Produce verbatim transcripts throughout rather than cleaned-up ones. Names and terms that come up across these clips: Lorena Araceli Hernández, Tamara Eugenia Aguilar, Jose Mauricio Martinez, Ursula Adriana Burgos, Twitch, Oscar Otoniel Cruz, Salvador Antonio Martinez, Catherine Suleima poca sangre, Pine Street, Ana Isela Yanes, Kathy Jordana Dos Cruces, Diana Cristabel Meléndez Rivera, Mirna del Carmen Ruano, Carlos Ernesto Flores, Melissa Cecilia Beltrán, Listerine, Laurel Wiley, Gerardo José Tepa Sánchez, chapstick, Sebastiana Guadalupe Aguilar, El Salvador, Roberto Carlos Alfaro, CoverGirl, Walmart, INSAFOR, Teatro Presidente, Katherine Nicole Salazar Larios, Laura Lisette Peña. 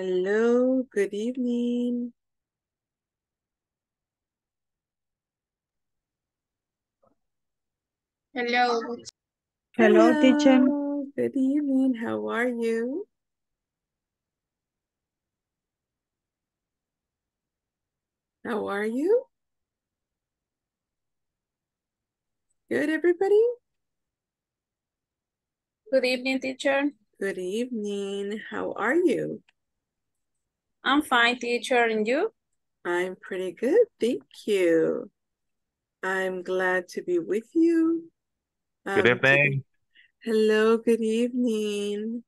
Hello, good evening. Hello. Hello. Hello, teacher. Good evening. How are you? How are you? Good, everybody? Good evening, teacher. Good evening. How are you? I'm fine, teacher. And you? I'm pretty good. Thank you. I'm glad to be with you. Good um, evening. Hello. Good evening.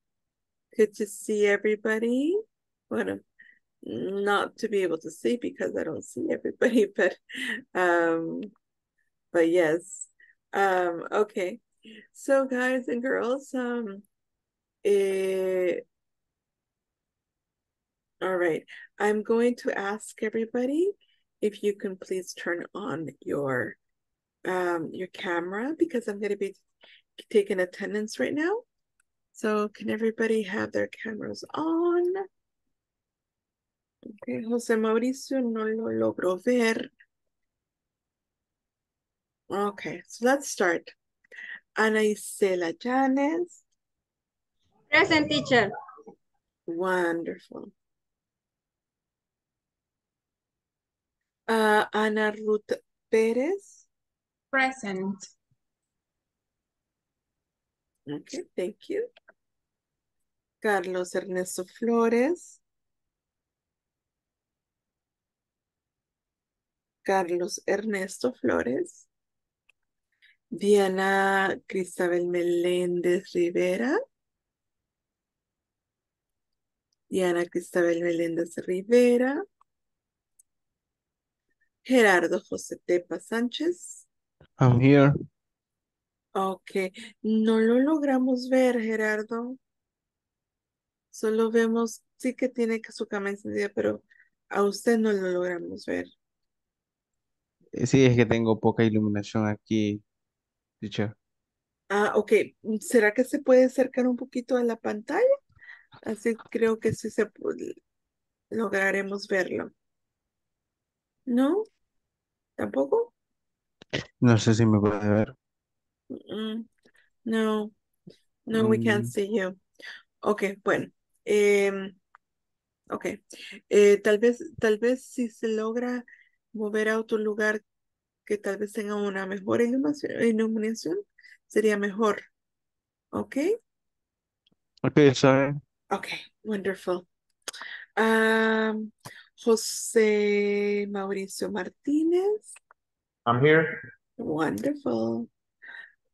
Good to see everybody. Well, not to be able to see because I don't see everybody, but, um, but yes. Um, okay. So guys and girls, um, it, all right, I'm going to ask everybody if you can please turn on your um, your camera because I'm going to be taking attendance right now. So can everybody have their cameras on? Okay, Jose Mauricio no lo logró ver. Okay, so let's start. Ana Isela Yanes. Present, teacher. Wonderful. Uh, Ana Ruth Pérez. Present. Okay, thank you. Carlos Ernesto Flores. Carlos Ernesto Flores. Diana Cristabel Meléndez Rivera. Diana Cristabel Meléndez Rivera. Gerardo José Tepa Sánchez. I'm here. Okay. No lo logramos ver, Gerardo. Solo vemos, sí que tiene su cámara encendida, pero a usted no lo logramos ver. Sí, es que tengo poca iluminación aquí, teacher. Ah, ok. ¿Será que se puede acercar un poquito a la pantalla? Así creo que sí se puede, lograremos verlo. ¿No? ¿Tampoco? No sé si me puede ver. Mm-mm. No. No, mm. We can't see you. Ok, bueno. Eh, ok. Eh, tal vez, tal vez si se logra mover a otro lugar que tal vez tenga una mejor iluminación, sería mejor. Ok. Ok, sorry. Ok, wonderful. Um, Jose Mauricio Martinez. I'm here. Wonderful.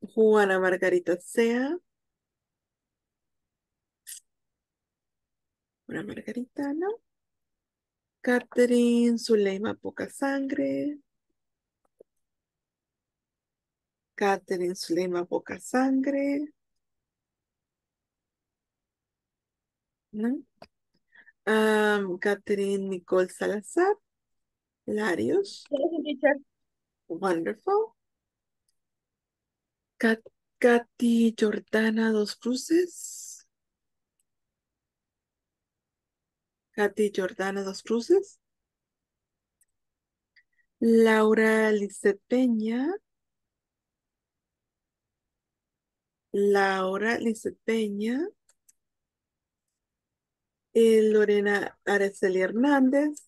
Juana Margarita Cea. Juana Margarita, ¿no? Catherine Suleima Poca Sangre. Catherine Suleima Poca Sangre. ¿No? Um, Katherine Nicole Salazar Larios. Wonderful. Kat Kathy Jordana Dos Cruces. Kathy Jordana Dos Cruces. Laura Lisette Peña. Laura Lisette Peña. Eh, Lorena Araceli Hernández.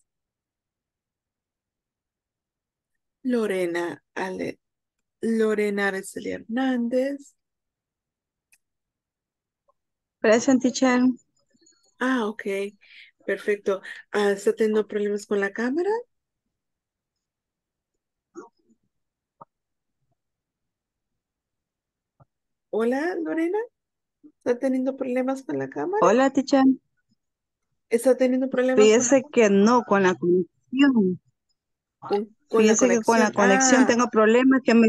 Lorena, Ale, Lorena Araceli Hernández. Present, teacher. Ah, ok. Perfecto. Ah, ¿está teniendo problemas con la cámara? Hola, Lorena. ¿Está teniendo problemas con la cámara? Hola, teacher. ¿Está teniendo problemas? Fíjese con... que no, con la conexión. ¿Con, con Fíjese la conexión? que con la conexión ah. tengo problemas que me...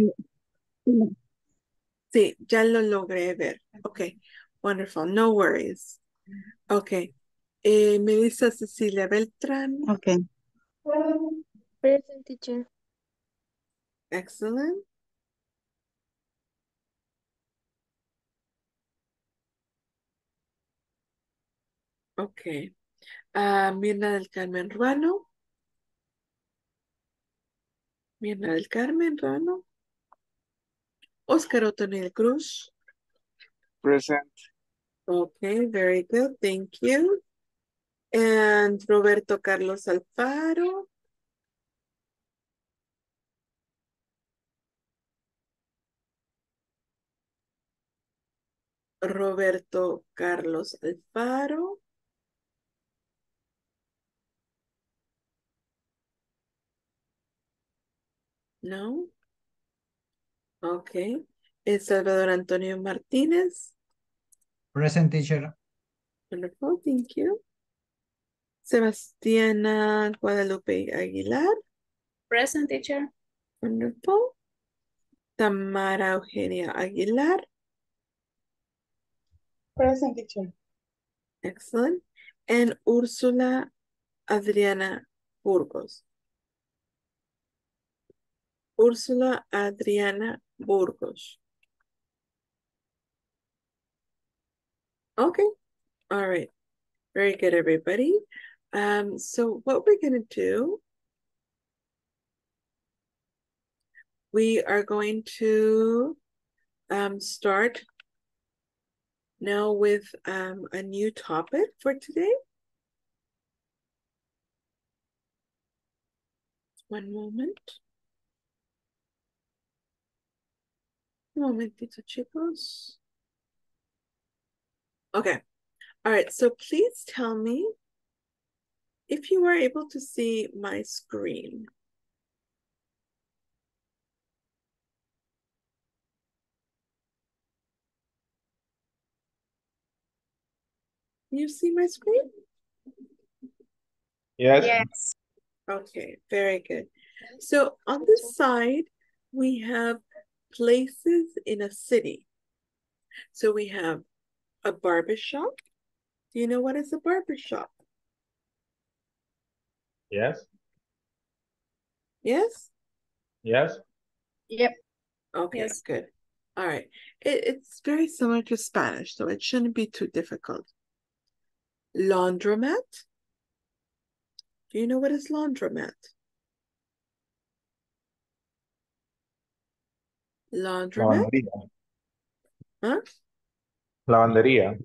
Sí, ya lo logré ver. Ok, wonderful, no worries. Ok, eh, Melissa Cecilia Beltrán. Ok. Present, teacher. Excellent. Ok. a Mirna del Carmen Ruano. Mirna del Carmen Ruano. Oscar Otoniel Cruz. Present. Okay, very good. Thank you. And Roberto Carlos Alfaro. Roberto Carlos Alfaro. No. Okay. El Salvador Antonio Martinez. Present, teacher. Wonderful, thank you. Sebastiana Guadalupe Aguilar. Present, teacher. Wonderful. Tamara Eugenia Aguilar. Present, teacher. Excellent. And Ursula Adriana Burgos. Ursula Adriana Burgos. Okay. All right. Very good, everybody. Um, so what we're going to do, we are going to um, start now with um, a new topic for today. One moment. Un momentito, chicos. Okay. All right. So please tell me if you are able to see my screen. You see my screen? Yes. Yes. Okay. Very good. So on this side, we have places in a city. So we have a barbershop. Do you know what is a barbershop? Yes. Yes? Yes. Yep. Okay, yes. Good. All right. It, it's very similar to Spanish, so it shouldn't be too difficult. Laundromat. Do you know what is laundromat? Laundromat? Lavanderia. Huh? Lavanderia.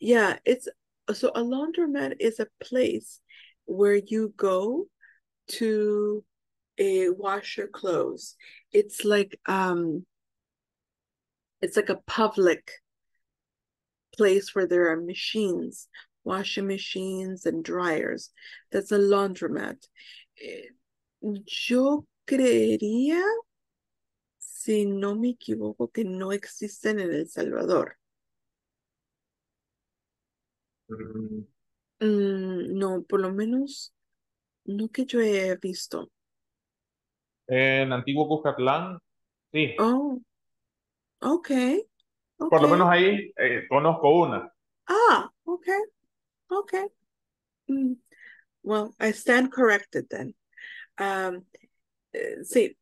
Yeah, it's so a laundromat is a place where you go to a wash your clothes. It's like um it's like a public place where there are machines, washing machines and dryers. That's a laundromat. Yo creería, si no me equivoco, que no existen en El Salvador. Mm, no, por lo menos no que yo he visto. En Antiguo Cuscatlán, sí. Oh, ok. okay. Por lo menos ahí eh, conozco una. Ah, ok, ok. Mm. Well, I stand corrected then. Um, eh, sí,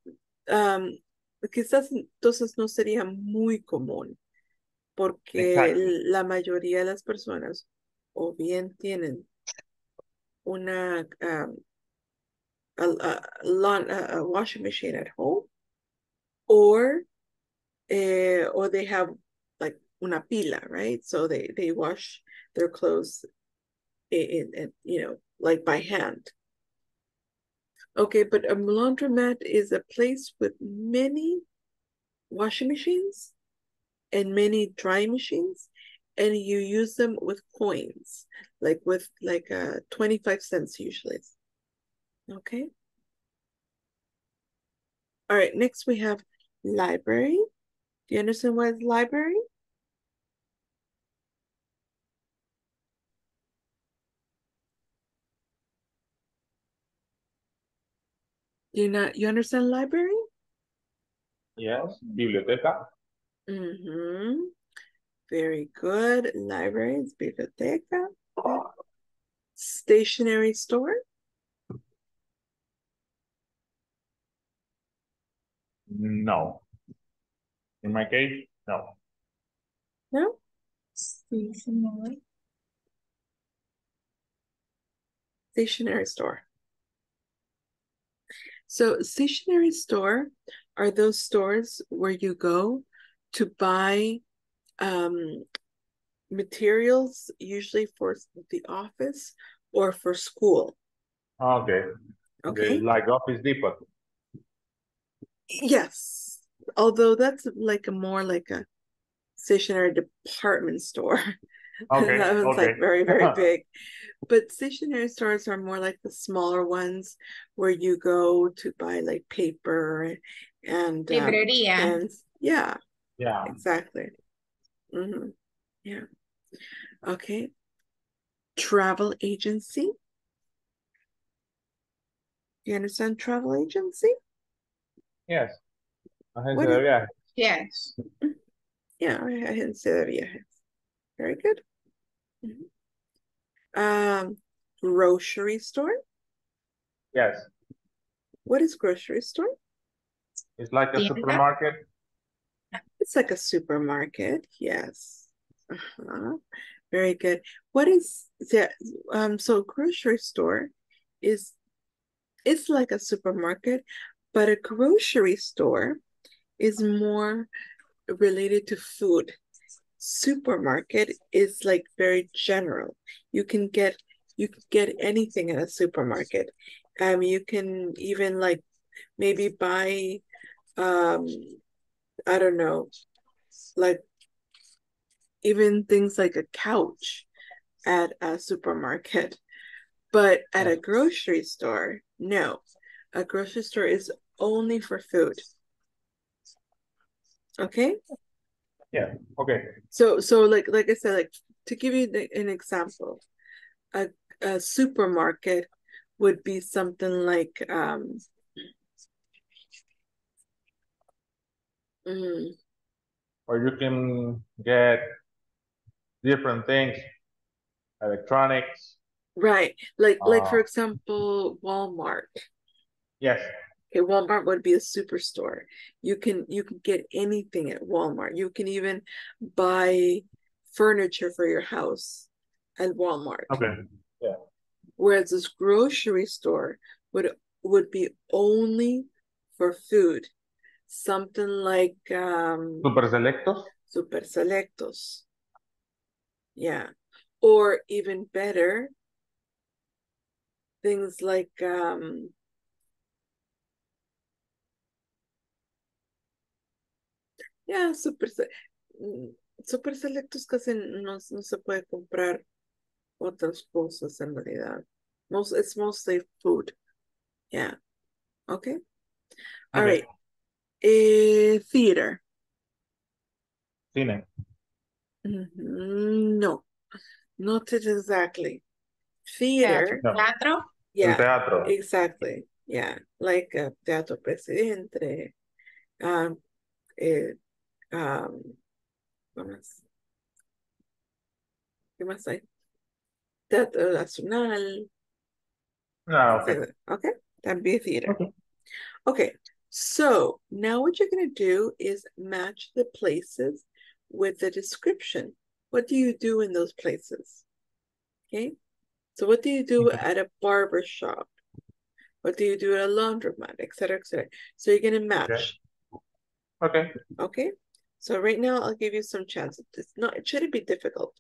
um, quizás entonces no sería muy común porque Exacto. la mayoría de las personas o bien tienen una um, a, a, a, a washing machine at home, or uh, or they have like una pila, right? So they they wash their clothes in, in, in you know like by hand. Okay, but a laundromat is a place with many washing machines and many dry machines. And you use them with coins, like with like uh, twenty-five cents usually. Okay. All right, next we have library. Do you understand what is library? Do you not, you understand library? Yes, biblioteca. Mm-hmm. Very good. Libraries, biblioteca. Okay. Stationery store. No. In my case, no. No? Stationery. Stationery store. So stationery store are those stores where you go to buy um, materials, usually for the office or for school. Okay. Okay. Like Office Depot. Yes. Although that's like a more like a stationery department store. Okay. That was okay. Like very, very big. But stationery stores are more like the smaller ones where you go to buy like paper and, um, and yeah. Yeah. Exactly. Mm-hmm. Yeah. Okay. Travel agency. You understand travel agency? Yes. Agencia de viajes. Yes. Yeah, agencia de viajes. Very good. Mm-hmm. Um, grocery store? Yes. What is grocery store? It's like a yeah. supermarket. It's like a supermarket, yes. Uh-huh. Very good. What is that? Um, so grocery store is, it's like a supermarket, but a grocery store is more related to food. Supermarket is like very general. You can get you can get anything in a supermarket. Um, you can even like maybe buy, um, I don't know, like even things like a couch at a supermarket. But at a grocery store, no. A grocery store is only for food. Okay? Yeah, okay. So so like like I said, like to give you the, an example, a, a supermarket would be something like um mm, or you can get different things, electronics. Right, like uh, like for example, Walmart. Yes. Okay, Walmart would be a superstore. You can you can get anything at Walmart. You can even buy furniture for your house at Walmart. Okay. Yeah. Whereas this grocery store would would be only for food. Something like um Super Selectos. Super Selectos. Yeah. Or even better, things like um yeah super super selectos casi no, no se puede comprar otras cosas en realidad. Most it's mostly food. Yeah. Okay. All okay. right. Uh, theater. Cine. Mm-hmm. No, not exactly. Theater. Teatro. Yeah, teatro. Exactly. Yeah, like uh, Teatro Presidente. Um, eh, um, ¿qué más? ¿Qué más hay? Teatro Nacional. No, okay. Okay, that'd be a theater. Okay. Okay, so now what you're going to do is match the places with the description. What do you do in those places? Okay. So what do you do at a barber shop? What do you do at a laundromat, et cetera, et cetera? So you're going to match. Okay. okay. Okay. So right now, I'll give you some chances. It's not, it shouldn't be difficult.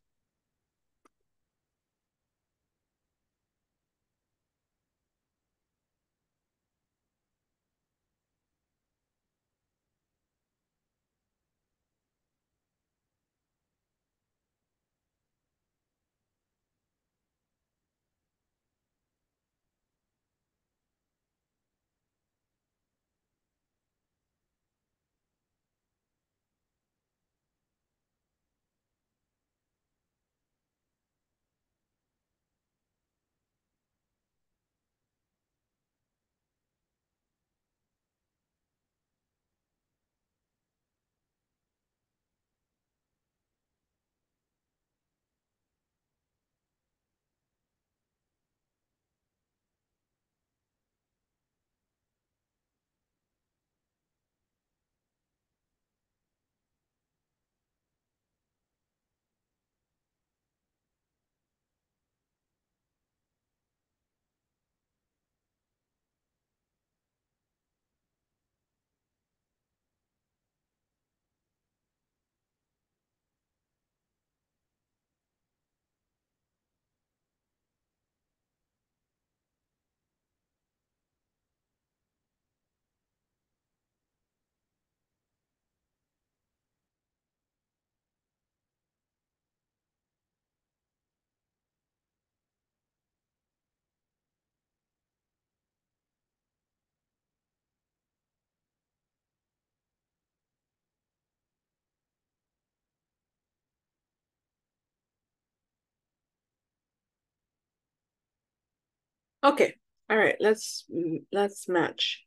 Okay. All right. Let's let's match.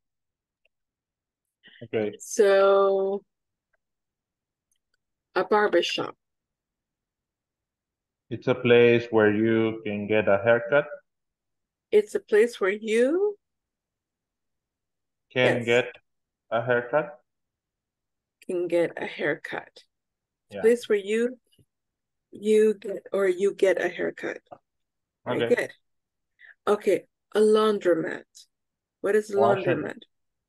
Okay. So a barbershop. It's a place where you can get a haircut. It's a place where you can yes. get a haircut. Can get a haircut. It's yeah. a place where you you get or you get a haircut. Okay. Very good. Okay. A laundromat. What is Washington. Laundromat?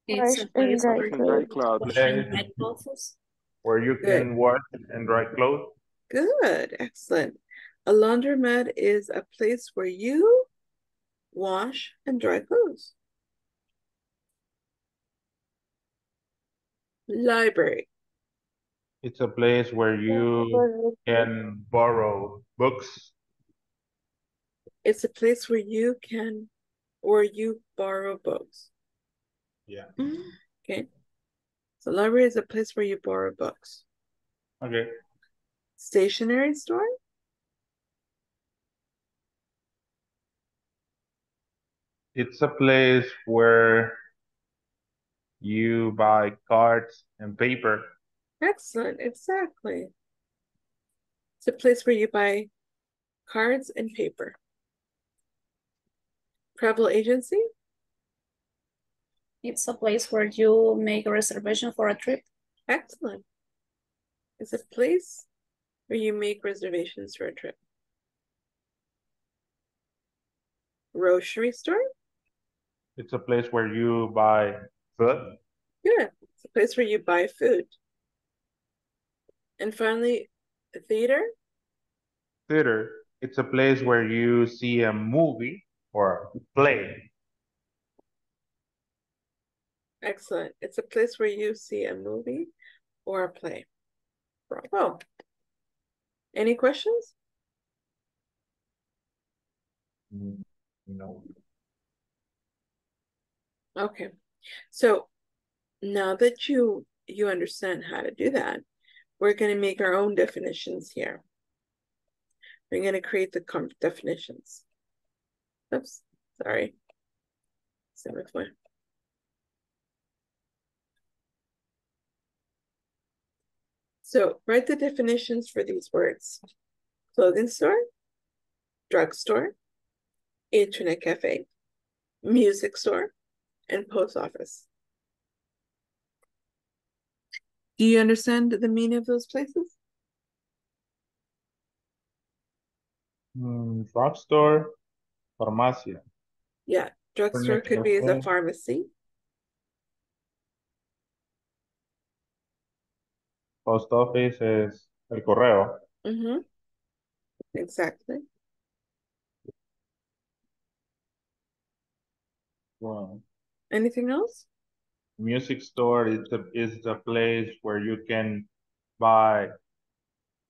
It's a place where you can dry clothes. Where you can good. Wash and dry clothes. Good. Excellent. A laundromat is a place where you wash and dry clothes. Library. It's a place where you can borrow books. It's a place where you can or you borrow books. Yeah. Mm-hmm. Okay. So library is a place where you borrow books. Okay. Stationery store. It's a place where you buy cards and paper. Excellent, exactly. It's a place where you buy cards and paper. Travel agency? It's a place where you make a reservation for a trip. Excellent. It's a place where you make reservations for a trip. Grocery store? It's a place where you buy food. Yeah, it's a place where you buy food. And finally, a theater. Theater. It's a place where you see a movie or a play. Excellent. It's a place where you see a movie or a play. Bravo. Any questions? No. Okay. So now that you, you understand how to do that, we're going to make our own definitions here. We're going to create the comp definitions. Oops, sorry. Seventh one. So write the definitions for these words. Clothing store, drugstore, internet cafe, music store, and post office. Do you understand the meaning of those places? Mm, drugstore, farmacia. Yeah, drugstore could be as a pharmacy. Post office is el correo. Mm-hmm. Exactly. Wow. Anything else? Music store is the, is the place where you can buy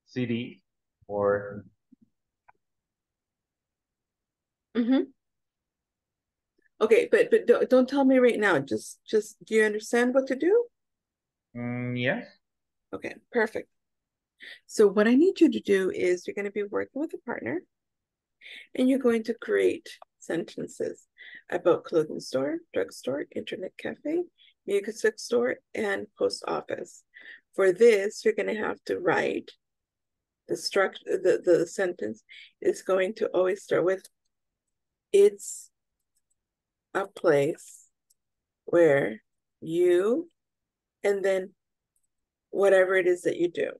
C D or... Mm-hmm. Okay, but, but don't, don't tell me right now. Just, just, do you understand what to do? Mm, yes. Okay, perfect. So what I need you to do is you're going to be working with a partner and you're going to create sentences about clothing store, drugstore, internet cafe, music store, and post office. For this, you're going to have to write the structure. The, the sentence is going to always start with, it's a place where you, and then whatever it is that you do.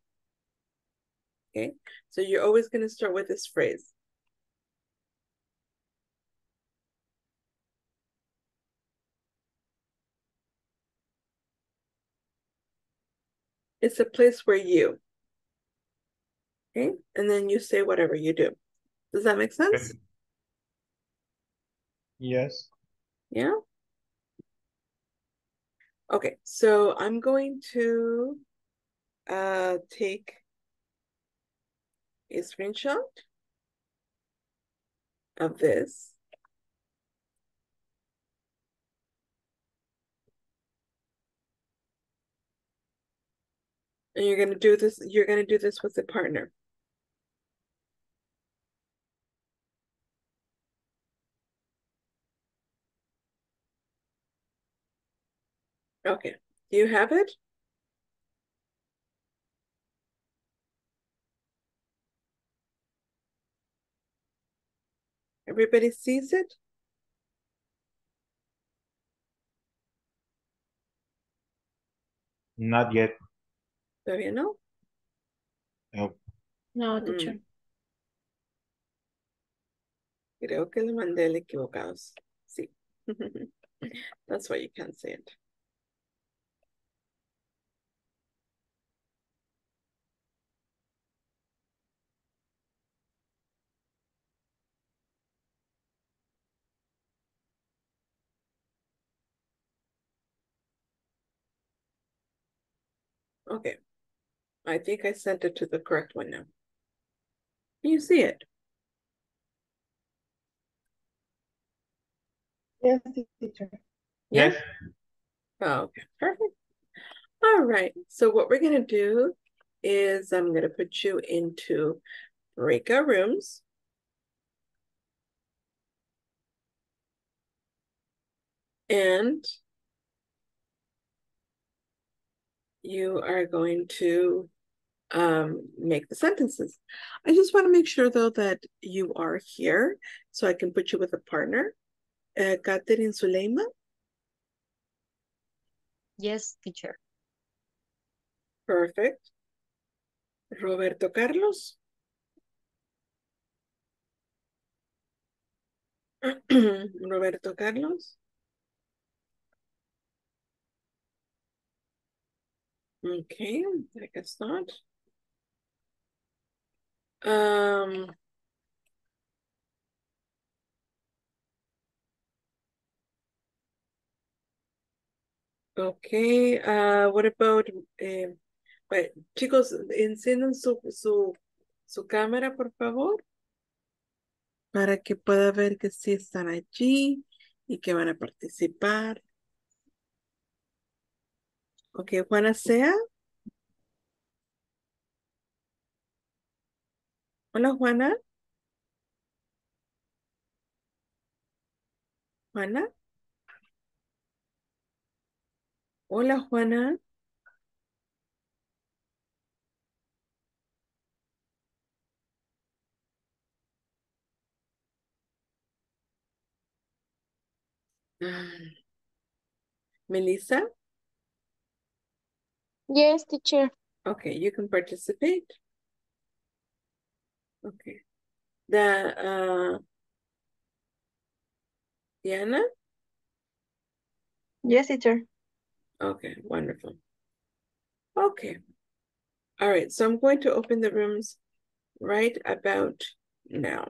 Okay, so you're always going to start with this phrase. It's a place where you, okay? And then you say whatever you do. Does that make sense? Yes. Yeah? Okay, so I'm going to uh, take a screenshot of this. And you're going to do this, you're going to do this with a partner. Okay, do you have it? Everybody sees it? Not yet. Todavía no? No. No, teacher. Mm. Creo que le mandé el equivocados. Sí. That's why you can't see it. Okay, I think I sent it to the correct one now. Can you see it? Yes, teacher. Yes? Yes. Oh, okay, perfect. All right, so what we're gonna do is I'm gonna put you into breakout rooms. And you are going to um, make the sentences. I just want to make sure, though, that you are here so I can put you with a partner. Uh, Catherine Suleima? Yes, teacher. Perfect. Roberto Carlos? Roberto Carlos? Okay, I guess not. Um, okay, uh, what about, eh, well, chicos, enciendan su, su, su cámara, por favor, para que pueda ver que sí están allí y que van a participar. Okay, Juana Cea. Hola, Juana. Juana. Hola, Juana. Melissa. Yes, teacher. Okay, you can participate. Okay. The, uh, Diana? Yes, teacher. Okay, wonderful. Okay. All right, so I'm going to open the rooms right about now.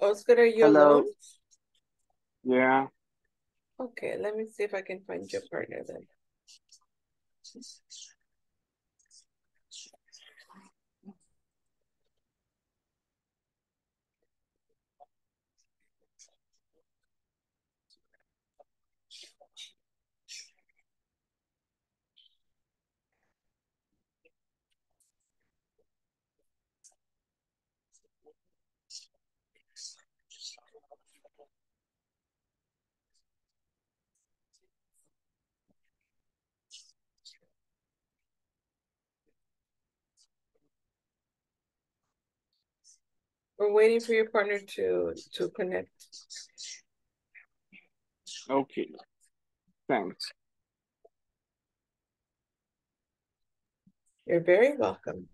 Oscar, are you Hello. alone? Yeah. Okay, let me see if I can find your partner then. We're waiting for your partner to, to connect. Okay, thanks. You're very welcome.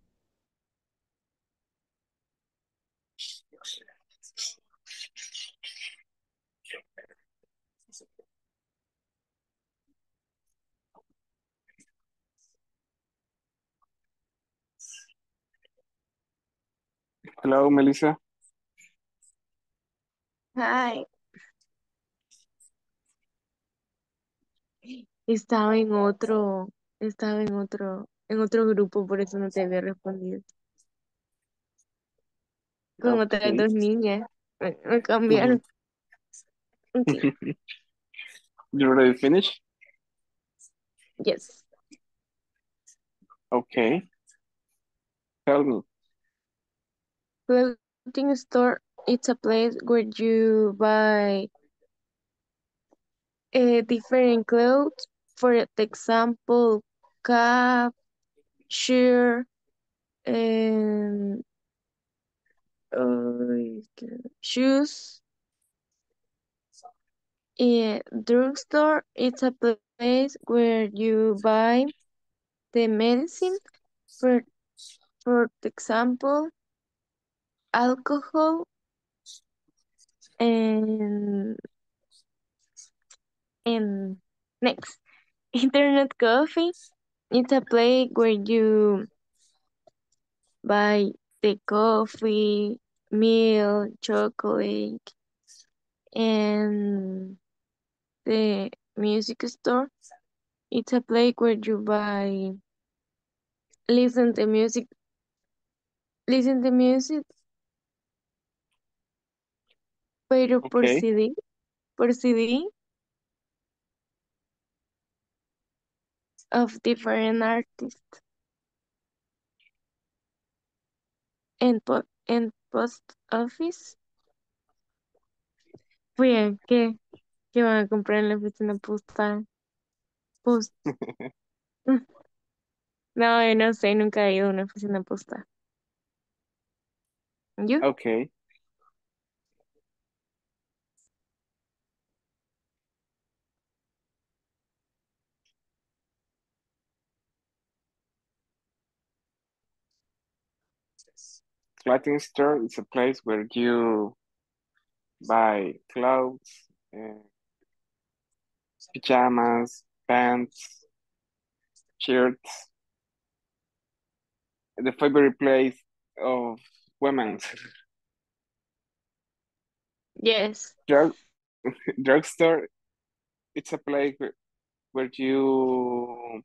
Hello, Melissa. Hi. Estaba en otro, estaba en otro, en otro grupo, por eso no te había respondido. Con otras Okay. dos niñas. Me, me cambiaron. Okay. Mhm. You already finished? Yes. Okay. Tell me. Clothing store, it's a place where you buy uh, different clothes. For example, cap, shirt, and uh, shoes. A drugstore, it's a place where you buy the medicine. For, for example, alcohol and and next, internet coffee. It's a place where you buy the coffee, milk, chocolate, and the music store. It's a place where you buy, listen to music, listen to music, pero por Okay. C D, por C D of different artists and po and post office. Oigan, ¿qué, qué van a comprar en la oficina postal? Post. No, yo no sé, nunca he ido a una oficina postal. ¿Yo? Okay. Clothing store is a place where you buy clothes, uh, pajamas, pants, shirts. The favorite place of women. Yes. Drug drugstore. It's a place where, where you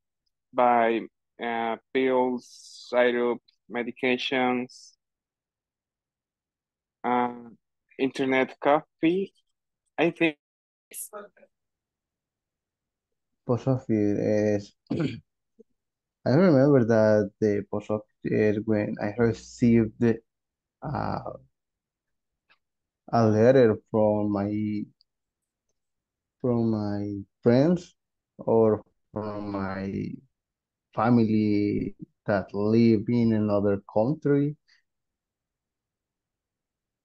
buy uh, pills, syrup, medications. Uh, Internet coffee. I think. Post office is, I remember that the post office is when I received uh, a letter from my from my friends or from my family that live in another country.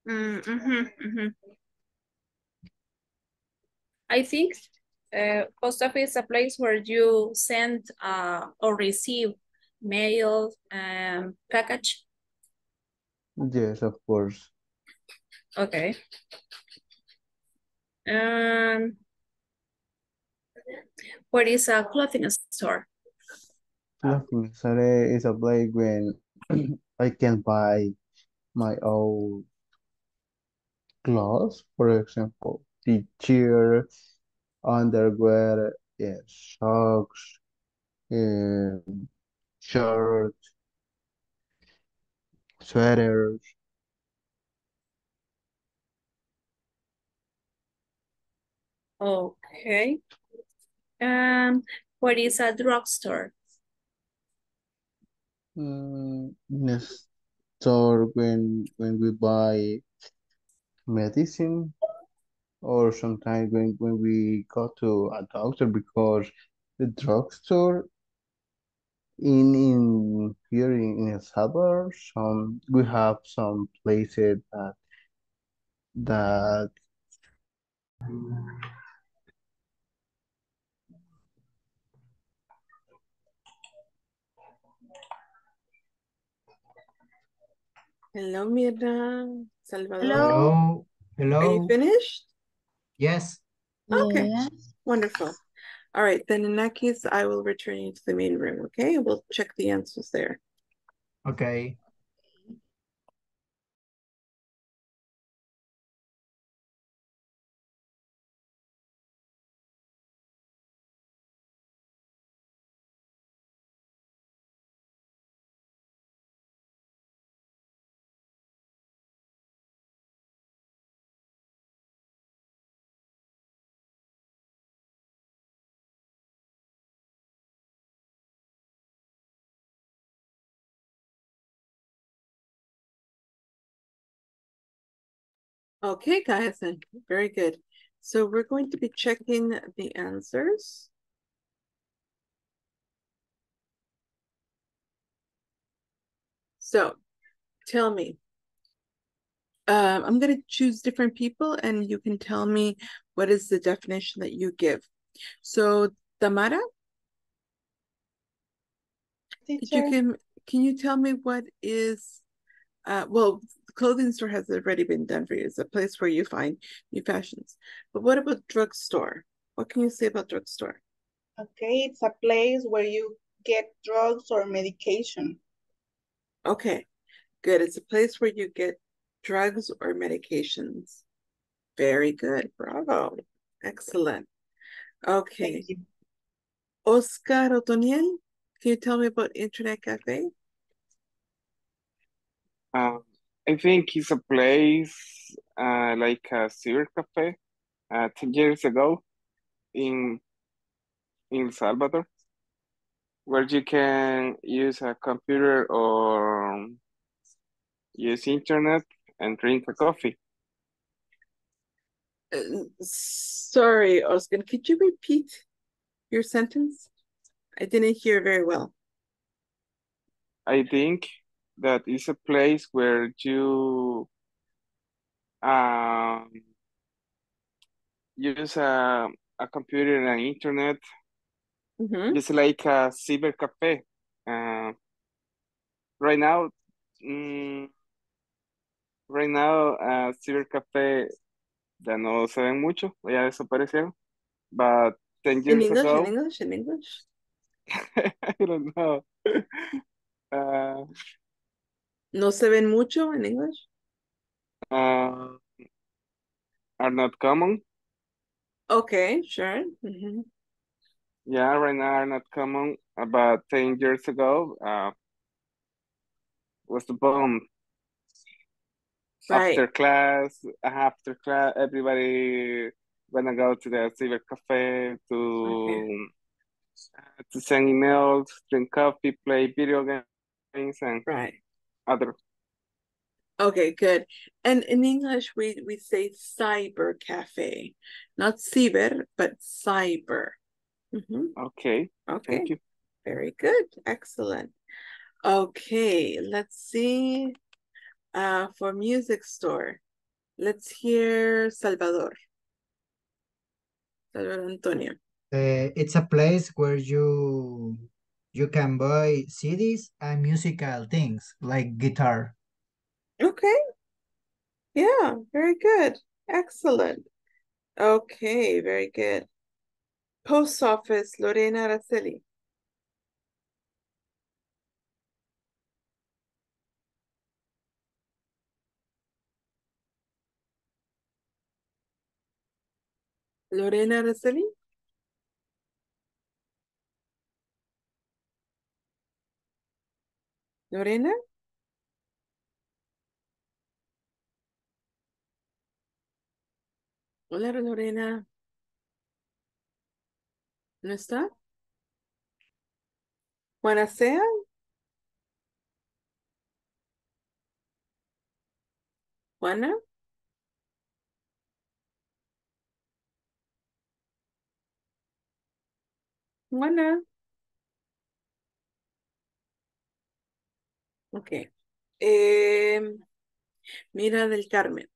Mm, mhm, mhm. I think uh, post office is a place where you send uh, or receive mail um, package. Yes, of course. Okay. Um, what is a clothing store? Clothing store is a place when I can buy my own clothes, for example, t-shirt, underwear, yeah, socks, um, shirt, sweaters. Okay. Um, what is a drugstore? Mm, yes. So when when we buy medicine, or sometimes when, when we go to a doctor, because the drugstore in in here in, in El Salvador, some we have some places that that Hello, Mirna. Salvador. Hello. Hello, Are you hello. finished? Yes, Okay, Yeah. wonderful. All right, then in that case, I will return you to the main room, okay? We'll check the answers there. okay. Okay, guys, and very good. So we're going to be checking the answers. So tell me, uh, I'm going to choose different people and you can tell me what is the definition that you give. So Tamara, teacher, you can, can you tell me what is, uh, well, the clothing store has already been done for you. It's a place where you find new fashions. But what about drugstore? What can you say about drugstore? Okay, it's a place where you get drugs or medication. Okay, good. It's a place where you get drugs or medications. Very good. Bravo. Excellent. Okay. Oscar Otoniel, can you tell me about Internet Cafe? Um, I think it's a place uh, like a civic cafe uh, ten years ago in in Salvador, where you can use a computer or use internet and drink a coffee. Uh, sorry, Oscar, could you repeat your sentence? I didn't hear very well. I think that is a place where you um, use a, a computer and internet. Mm-hmm. It's like a cyber cafe. Uh, right now, um, right now, uh, cyber cafe ya no se ven mucho, ya desaparecieron. But ten years English, ago. In English, in English? I don't know. Uh, no se ven mucho in English? Uh, are not common. Okay, sure. Mm-hmm. Yeah, right now are not common. About ten years ago, uh, was the bomb. Right. After class, after class, everybody gonna go to the cyber cafe to okay. uh, to send emails, drink coffee, play video games, and right. other. Okay, good. And in English, we we say cyber cafe, not cyber, but cyber. Mm-hmm. Okay. Okay. Thank you. Very good. Excellent. Okay. Let's see. Uh, for music store, let's hear Salvador. Salvador Antonio. Uh, it's a place where you you can buy C Ds and musical things like guitar. Okay. Yeah. Very good. Excellent. Okay. Very good. Post office, Lorena Araceli. Lorena Araceli? Lorena? Hola, Lorena. ¿No está? Juana Cea. Juana. Juana. Ok. Eh, Mirna del Carmen.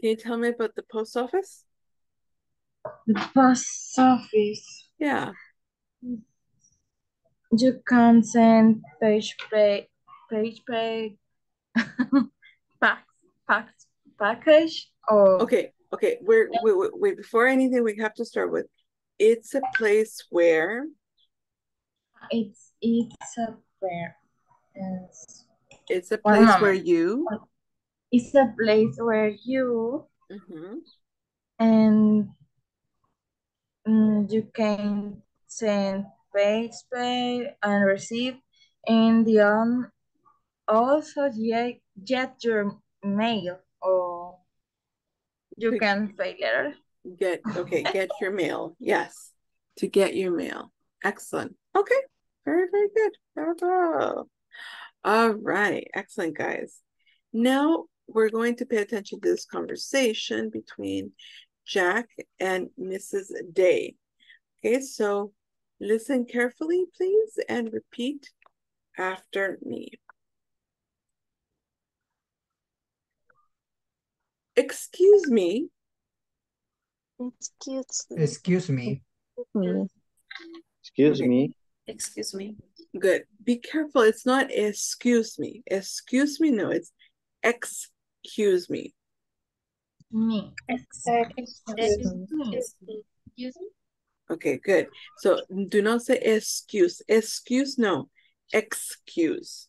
Can you tell me about the post office? The post office. Yeah. You can send page pay page pay pack, pack, package or okay. Okay, we're, we, we, we, before anything, we have to start with, it's a place where? It's, it's a where? It's, it's a place um, where you? It's a place where you, mm-hmm. and um, you can send page pay and receive, and the um, also get, get your mail or... You can say later. Get, okay, get your mail. Yes, to get your mail. Excellent. Okay, very, very good. Bravo. All right, excellent, guys. Now we're going to pay attention to this conversation between Jack and Missus Day. Okay, so listen carefully, please, and repeat after me. Excuse me. Excuse me. Excuse me. Excuse me. Excuse me. Good. Be careful. It's not excuse me. Excuse me. No, it's excuse me. Me. Excuse me. Excuse me. Okay, good. So do not say excuse. Excuse, no. Excuse.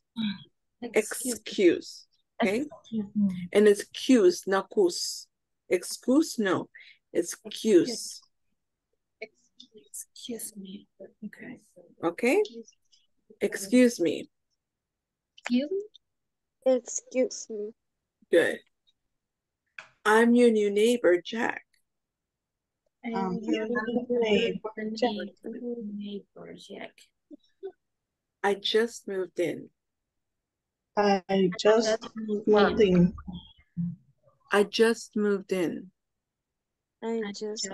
Excuse. Excuse. Okay. And it's cues, not cus. Excuse, no. It's cues. Excuse. Excuse me. Okay. Okay. Excuse me. Excuse me. Excuse me. Good. I'm your new neighbor, Jack. I'm um, your new neighbor, neighbor, neighbor, Jack. I just moved in. I just moved in. I just moved in. I just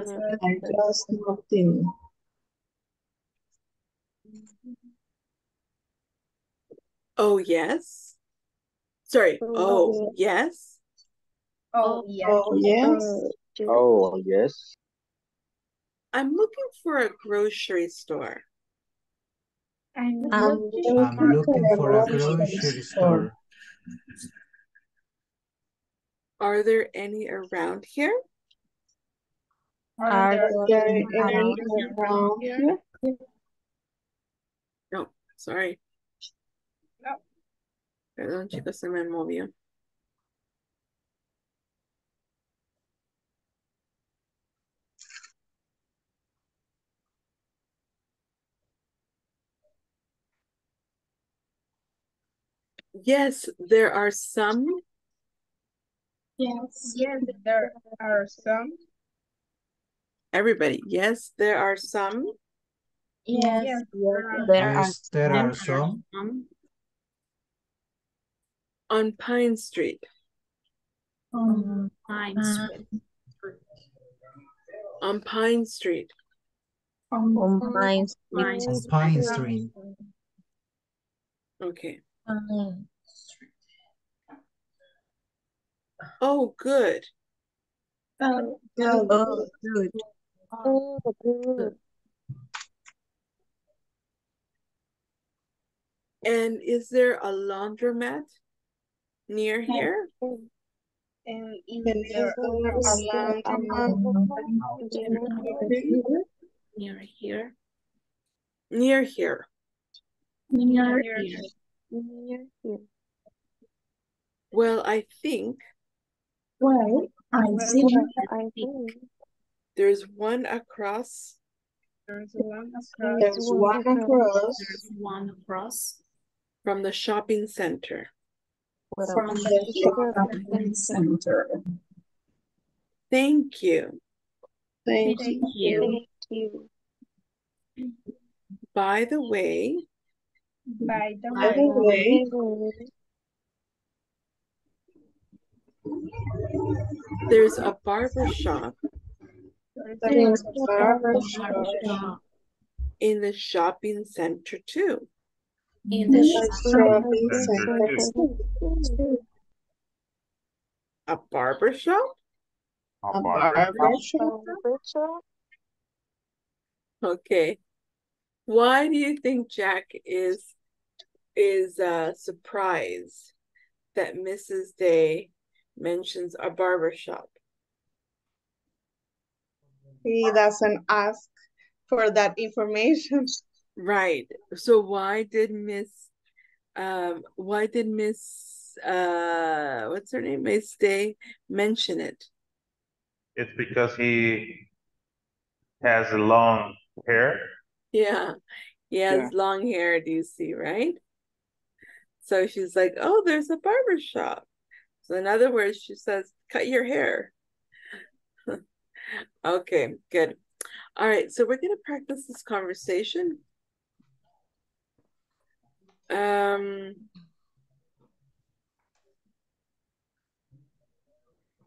moved in. Oh, yes. Sorry. Oh, yes. Oh, yes. Oh, yes. Oh, yes. I'm looking for a grocery store. I'm looking, I'm for, looking a for a grocery store. store. Are there any around here? Are, Are there, there any around, around here? here? No, sorry. No. Perdón, chicos, se me movió. Yes, there are some. Yes, yes, there are some. Everybody, yes, there are some. Yes, yes there, are, there are some. On Pine Street. On Pine Street. On Pine Street. On Pine Street. On Pine Street. Okay. Oh, good. Oh, good. Oh, good. Oh, good. And is there a laundromat near here? And is there a laundromat near here? Near here. Near here. Well, I think. Well, I think. I think. There's one across. There's one across. There's one across. There's one across. From the shopping center. From the shopping center. Thank you. Thank you. By the way. By the By way. way, there's a barber shop. There's a barber shop in the shopping center too. In the shopping center. A barber shop. A barber shop. Okay. Why do you think Jack is? is uh, surprised that Missus Day mentions a barbershop? He doesn't ask for that information. Right. So why did Miss, um, why did Miss, uh, what's her name, Miss Day mention it? It's because he has long hair. Yeah, he has yeah. long hair, do you see, right? So she's like, oh, there's a barber shop. So in other words, she says, cut your hair. Okay, good. All right, so we're going to practice this conversation. Um,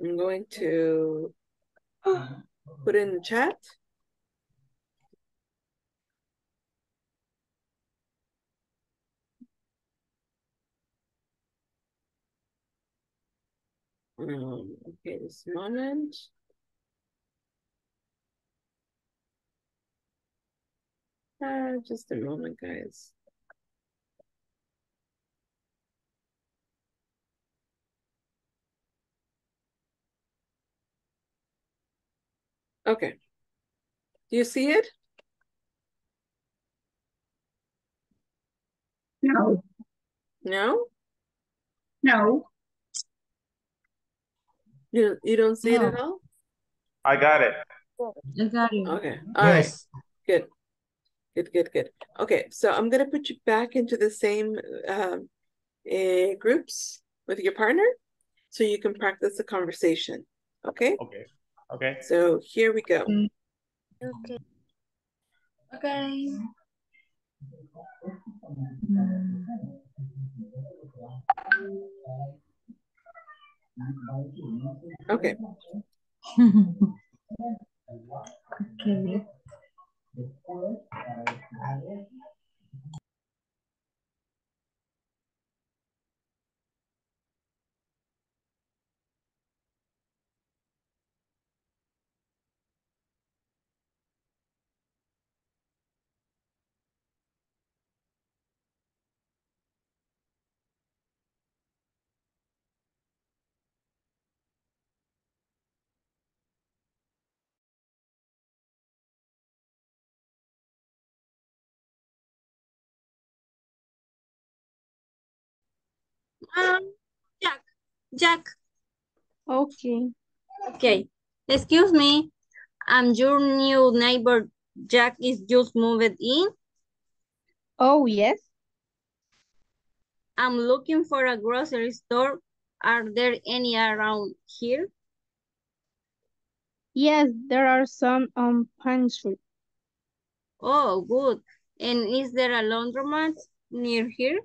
I'm going to put in the chat. Um, okay, this moment. Uh, just a moment, guys. Okay. Do you see it? No. No? No. You, you don't see no. it at all? I got it. I got it. Okay. All yes. right. Good. Good, good, good. Okay. So I'm going to put you back into the same um, uh, groups with your partner so you can practice the conversation. Okay? Okay. Okay. So here we go. Okay. Okay. Okay. Okay. Um, Jack, Jack. Okay. Okay. Excuse me. Um, your new neighbor, Jack, is just moved in. Oh, yes. I'm looking for a grocery store. Are there any around here? Yes, there are some on Pine Street. Oh, good. And is there a laundromat near here?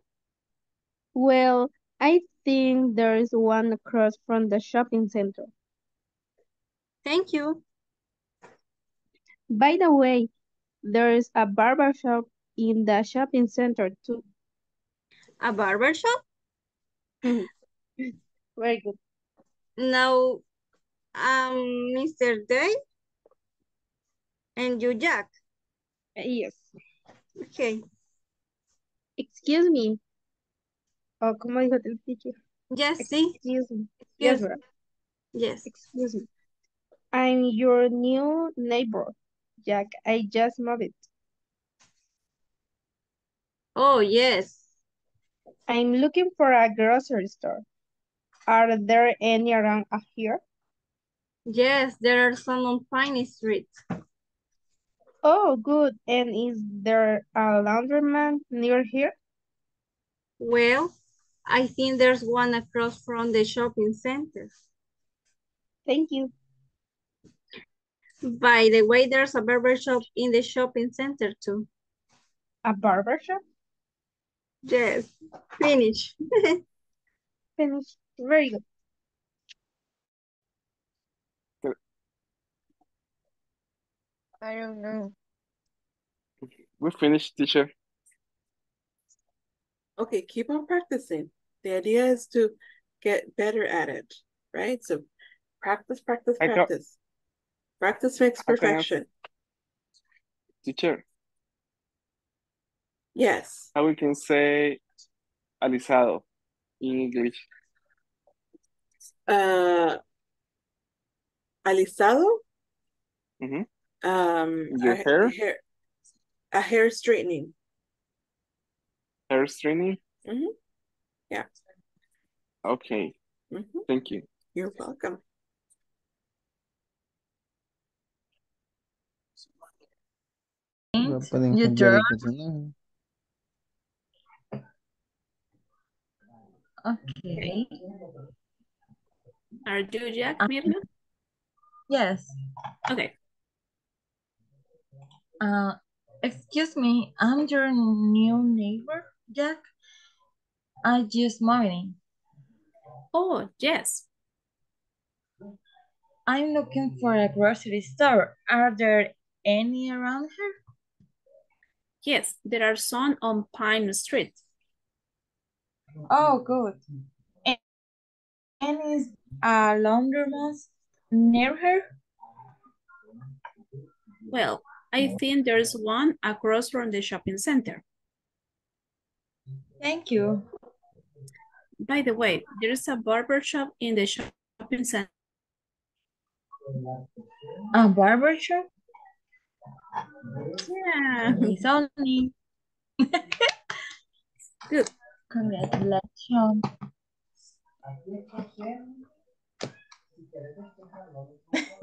Well, I think there is one across from the shopping center. Thank you. By the way, there is a barber shop in the shopping center too. A barber shop? Very good. Now, um, Mister Day and you, Jack? Yes. Okay. Excuse me. Oh, como dijo el teacher? Yes, Excuse see? me. Yes, yes. yes. Excuse me. I'm your new neighbor, Jack. I just moved it. Oh, yes. I'm looking for a grocery store. Are there any around here? Yes, there are some on Pine Street. Oh, good. And is there a laundromat near here? Well, I think there's one across from the shopping center. Thank you. By the way, there's a barber shop in the shopping center too. A barber shop? Yes. Finish. Finish. Very good. I don't know. We're finished, teacher. Okay, keep on practicing. The idea is to get better at it, right? So practice, practice, I practice. Practice makes perfection. Teacher. Yes. How we can say alisado in English? Uh, alisado? Mm-hmm. Um, Your a, hair? A hair? A hair straightening. Hair straightening? Mm-hmm. Yeah. Okay. Mm-hmm. Thank you. You're welcome. You draw? Okay. Are you Jack, Mirna? Yes. Okay. Uh, excuse me, I'm your new neighbor, Jack. I just moved in. Oh, yes. I'm looking for a grocery store. Are there any around here? Yes, there are some on Pine Street. Oh, good. And, and is a laundromat near her? Well, I think there's one across from the shopping center. Thank you. By the way, there is a barber shop in the shopping center. A barber shop? Yeah, it's only. Good. Congratulations.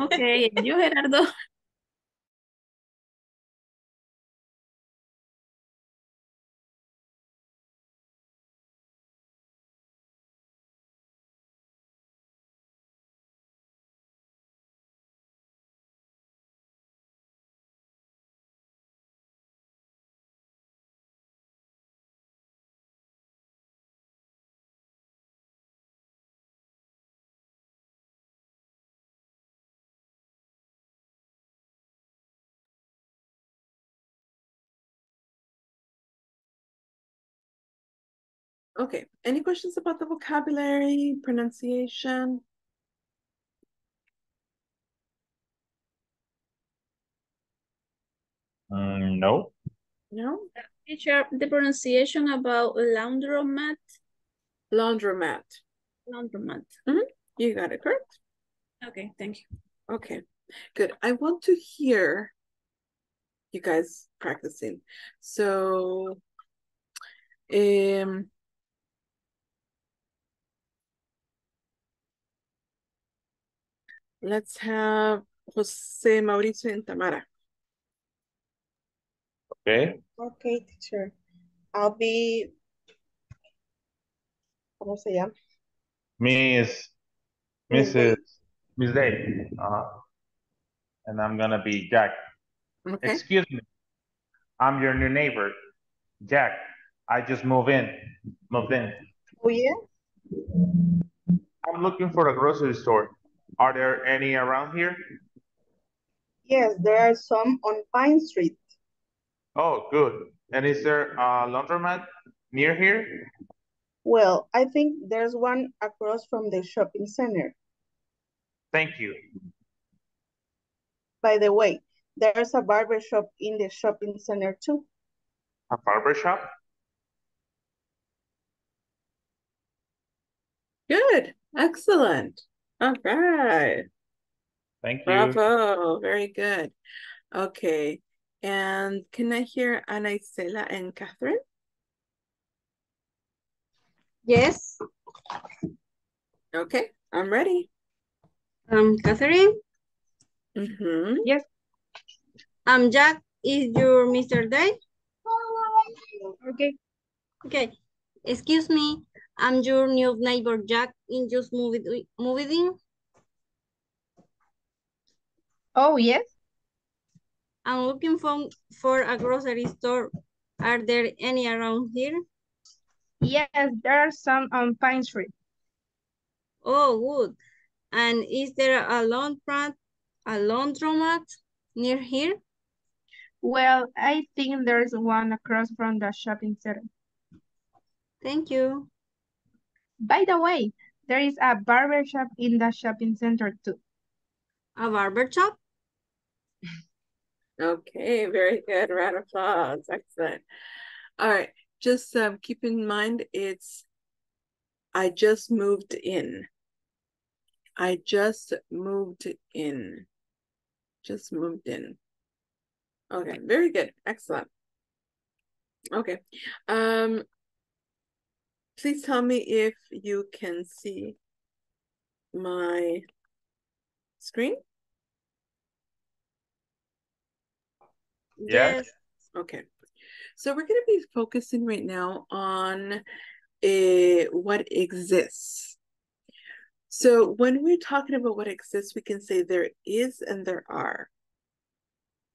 Okay, and you, Gerardo. Okay, any questions about the vocabulary, pronunciation? Mm, no. No? Teacher, the pronunciation about laundromat? Laundromat. Laundromat. Mm-hmm. You got it, correct? Okay, thank you. Okay, good. I want to hear you guys practicing. So, um... let's have Jose Mauricio and Tamara. Okay. Okay, teacher. I'll be. ¿Cómo se llama? Miss. Missus Miss Day. Uh-huh. And I'm gonna be Jack. Okay. Excuse me. I'm your new neighbor, Jack. I just moved in. Moved in. Oh yeah. I'm looking for a grocery store. Are there any around here? Yes, there are some on Pine Street. Oh, good. And is there a laundromat near here? Well, I think there's one across from the shopping center. Thank you. By the way, there's a barber shop in the shopping center too. A barber shop? Good. Excellent. All right. Thank you. Bravo. Very good. Okay. And can I hear Ana Isela and Catherine? Yes. Okay. I'm ready. Um, Catherine? Mm-hmm. Yes. Um, Jack, is your Mister Day? Okay. Okay. Excuse me. I'm your new neighbor, Jack, in just moving in. Oh, yes. I'm looking for, for a grocery store. Are there any around here? Yes, there are some on Pine Street. Oh, good. And is there a laundromat, a laundromat near here? Well, I think there's one across from the shopping center. Thank you. By the way, there is a barber shop in the shopping center too. A barber shop? Okay, very good. Round of applause. Excellent. All right. Just um, keep in mind, it's I just moved in. I just moved in. Just moved in. Okay, very good. Excellent. Okay. Um. Please tell me if you can see my screen. Yes. Okay. So we're going to be focusing right now on a, what exists. So when we're talking about what exists, we can say there is and there are.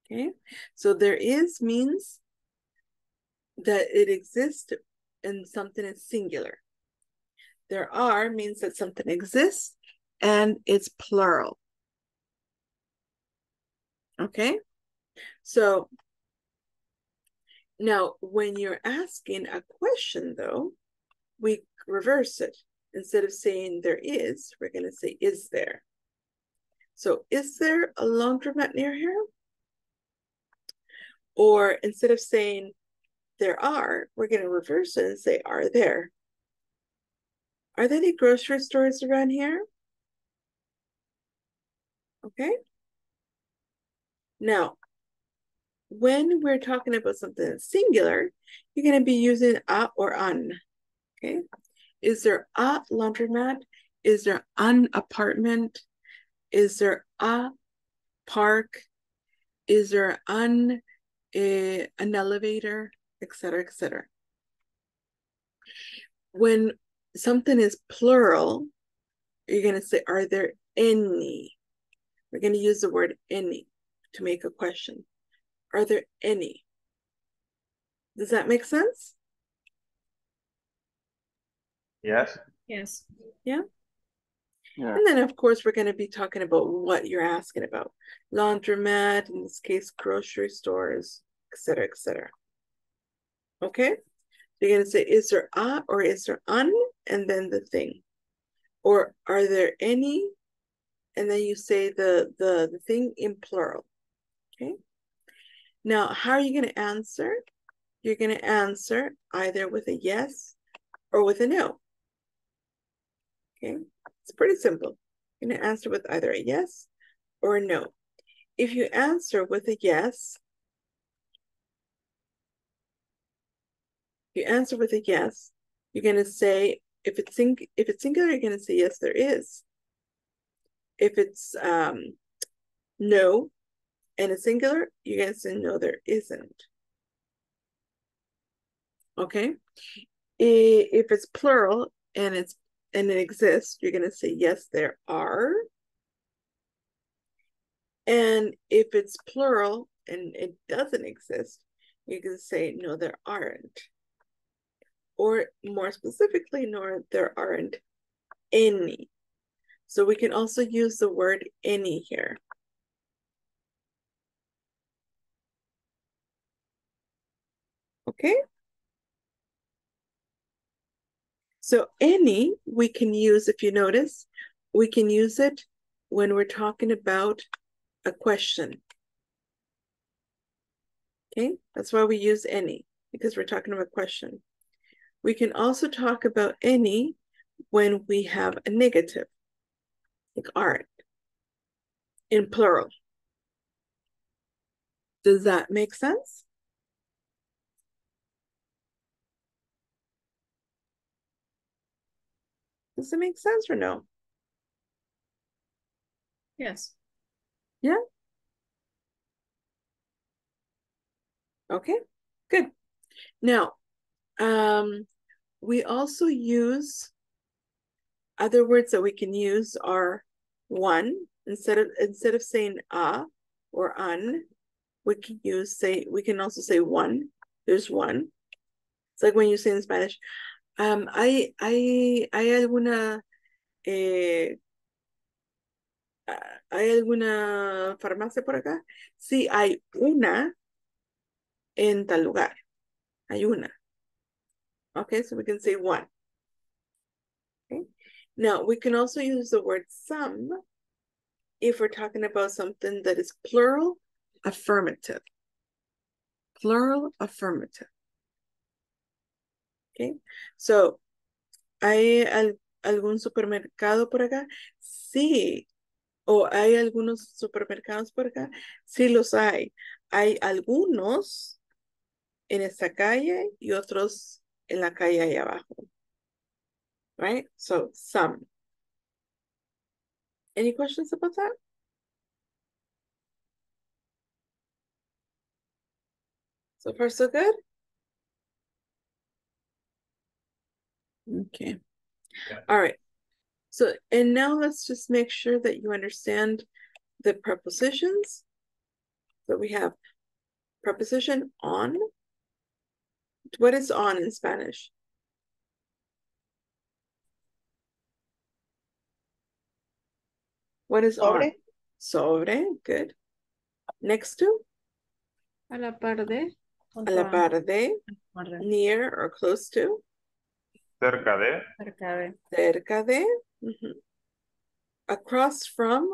Okay. So there is means that it exists and something is singular. There are means that something exists and it's plural. Okay, so now when you're asking a question though, we reverse it. Instead of saying there is, we're gonna say is there. So is there a laundromat near here? Or instead of saying there are, we're gonna reverse it and say are there. Are there any grocery stores around here? Okay. Now, when we're talking about something that's singular, you're going to be using a or an, okay? Is there a laundromat? Is there an apartment? Is there a park? Is there an, a, an elevator, et cetera, et cetera. When something is plural, you're going to say, are there any? We're going to use the word any to make a question. Are there any? Does that make sense? Yes. Yes. Yeah. Yeah. And then, of course, we're going to be talking about what you're asking about. Laundromat, in this case, grocery stores, et cetera, et cetera. Okay? You're going to say, is there a or is there an? And then the thing. Or are there any? And then you say the, the, the thing in plural. Okay. Now, how are you going to answer? You're going to answer either with a yes or with a no. Okay. It's pretty simple. You're going to answer with either a yes or a no. If you answer with a yes, you answer with a yes, you're going to say, if it's, sing if it's singular, you're going to say, yes, there is. If it's um, no and it's singular, you're going to say no, there isn't. Okay. If it's plural and it's and it exists, you're going to say yes, there are. And if it's plural and it doesn't exist, you're going to say no, there aren't. Or more specifically, no, there aren't any. So we can also use the word any here. Okay. So any we can use, if you notice, we can use it when we're talking about a question. Okay, that's why we use any, because we're talking about a question. We can also talk about any when we have a negative. Like aren't in plural. Does that make sense? Does it make sense or no? Yes. Yeah? Okay, good. Now, um, we also use other words that we can use are one. Instead of instead of saying a or an, we can use say we can also say one. There's one. It's like when you say in Spanish, um, I I hay alguna eh, hay alguna farmacia por acá. Sí, hay una en tal lugar. Hay una. Okay, so we can say one. Okay. Now, we can also use the word some if we're talking about something that is plural affirmative. Plural affirmative. Okay, so, ¿hay algún supermercado por acá? Sí. ¿O hay algunos supermercados por acá? Sí, los hay. Hay algunos en esta calle y otros en la calle allá abajo. Right? So, some. Any questions about that? So far, so good? Okay. Yeah. All right. So, and now let's just make sure that you understand the prepositions. So we have preposition on. What is on in Spanish? What is sobre? Sobre, good. Next to? A la par de. A la par de. Near or close to? Cerca de. Cerca de. Cerca de. Mm-hmm. Across from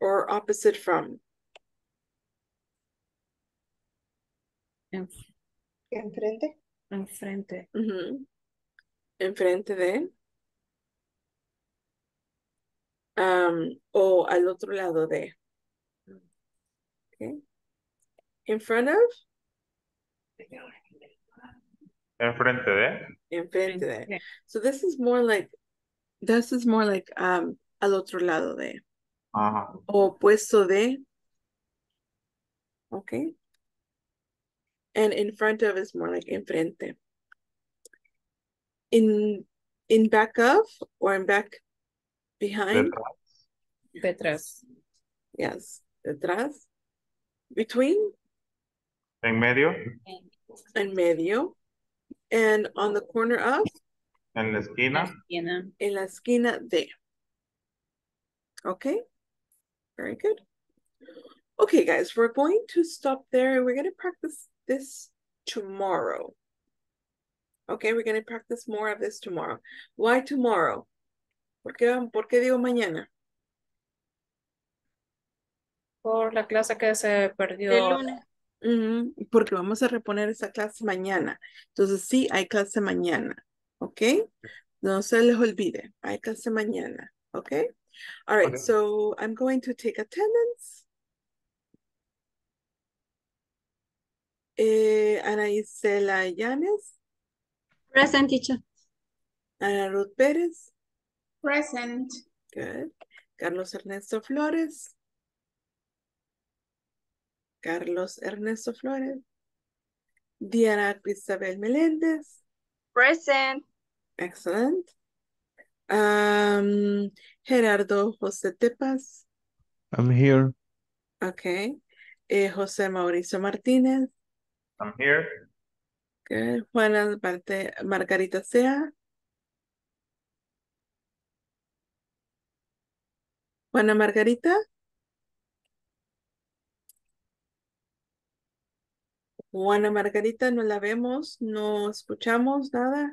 or opposite from? Enfrente. Enfrente. Mm-hmm. Enfrente de. Um, o al otro lado de. Okay. In front of? Enfrente de. Enfrente de. So this is more like, this is more like um, al otro lado de. Uh-huh. O opuesto de. Okay. And in front of is more like enfrente. In in back of or in back behind? Detrás. Yes, detrás. Between? En medio. En medio. And on the corner of? En la esquina. En la esquina de. Okay, very good. Okay, guys, we're going to stop there and we're going to practice this tomorrow. Okay, we're going to practice more of this tomorrow. Why tomorrow? ¿Por qué, por qué digo mañana? Por la clase que se perdió. El lunes. Mm-hmm. Porque vamos a reponer esa clase mañana. Entonces sí, hay clase mañana. ¿Ok? No se les olvide. Hay clase mañana. ¿Ok? All right, okay. So I'm going to take attendance. Eh, Ana Isela Yanes. Present, teacher. Ana Ruth Pérez. Present. Good. Carlos Ernesto Flores. Carlos Ernesto Flores. Diana Cristabel Meléndez. Present. Excellent. Um, Gerardo José Tepas. I'm here. Okay. Eh, Jose Mauricio Martinez. I'm here. Good. Juana Margarita Cea. Juana Margarita. Juana Margarita, no la vemos, no escuchamos nada.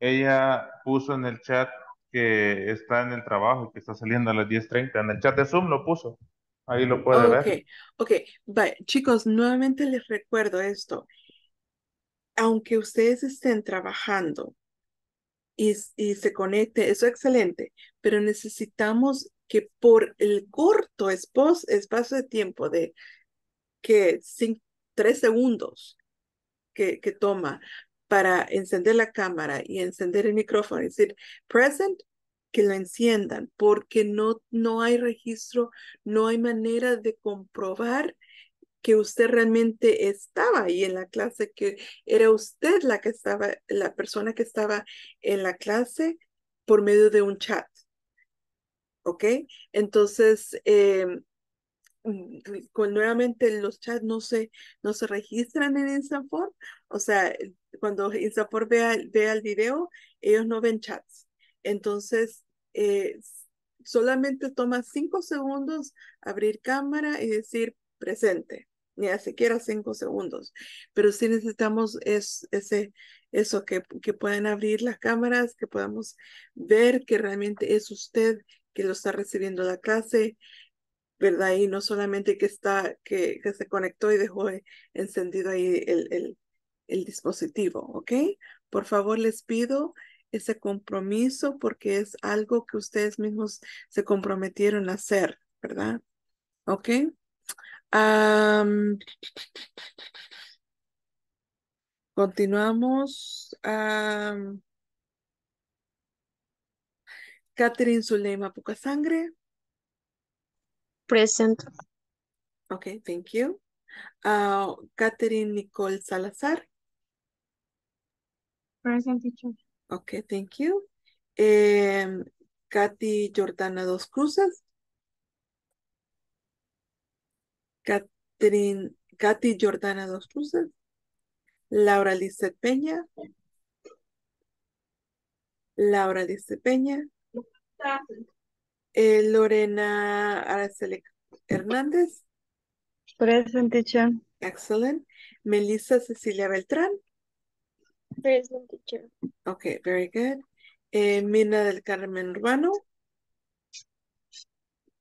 Ella puso en el chat que está en el trabajo, que está saliendo a las diez treinta. En el chat de Zoom lo puso. Ahí lo puede okay. ver. Ok, bye. Chicos, nuevamente les recuerdo esto. Aunque ustedes estén trabajando y, y se conecte, eso es excelente, pero necesitamos que por el corto espacio de tiempo de que cinco, tres segundos que, que toma para encender la cámara y encender el micrófono, es decir, present, que lo enciendan, porque no, no hay registro, no hay manera de comprobar que usted realmente estaba ahí en la clase, que era usted la que estaba, la persona que estaba en la clase por medio de un chat. ¿Ok? Entonces, eh, Con, nuevamente los chats no se, no se registran en INSAFOR. O sea, cuando INSAFOR vea, vea el video, ellos no ven chats. Entonces, eh, solamente toma cinco segundos abrir cámara y decir presente. Ni siquiera cinco segundos. Pero sí necesitamos es, ese, eso, que, que puedan abrir las cámaras, que podamos ver que realmente es usted que lo está recibiendo la clase, ¿verdad? Y no solamente que está, que, que se conectó y dejó encendido ahí el, el, el dispositivo, ¿ok? Por favor, les pido ese compromiso porque es algo que ustedes mismos se comprometieron a hacer, ¿verdad? ¿Ok? Um, continuamos. Um, Catherine Suleima poca sangre. Present. Okay, thank you. Uh, Katherine Nicole Salazar. Present, teacher. Okay, thank you. Um, Kathy Jordana Dos Cruces. Catherine, Kathy Jordana Dos Cruces. Laura Lisette Peña. Laura Lisette Peña. Present. Eh, Lorena Araceli Hernández. Present, teacher. Excellent. Melissa Cecilia Beltrán. Present, teacher. Okay, very good. Uh, Mirna del Carmen Ruano.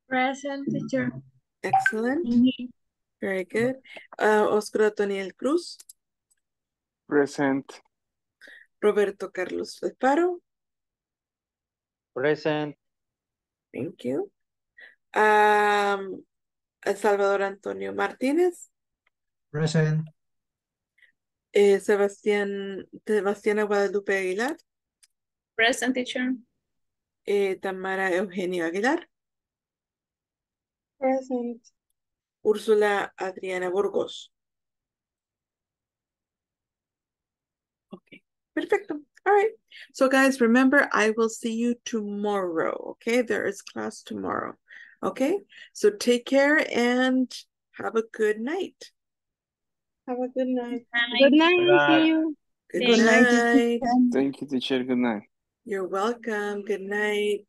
Present, teacher. Excellent. Mm-hmm. Very good. Uh, Oscar Otoniel Cruz. Present. Roberto Carlos Alfaro. Present. Thank you. Um, Salvador Antonio Martinez. Present. Uh, Sebastián, Sebastiana Guadalupe Aguilar. Present, teacher. Uh, Tamara Eugenia Aguilar. Present. Ursula Adriana Burgos. Okay, perfecto. All right. So guys, remember, I will see you tomorrow. Okay, there is class tomorrow. Okay, so take care and have a good night. Have a good night. Good night. Good night. See you. Good, good night. night. Thank you, teacher. Good night. You're welcome. Good night.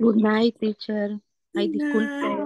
Good night, teacher. Ay, disculpe.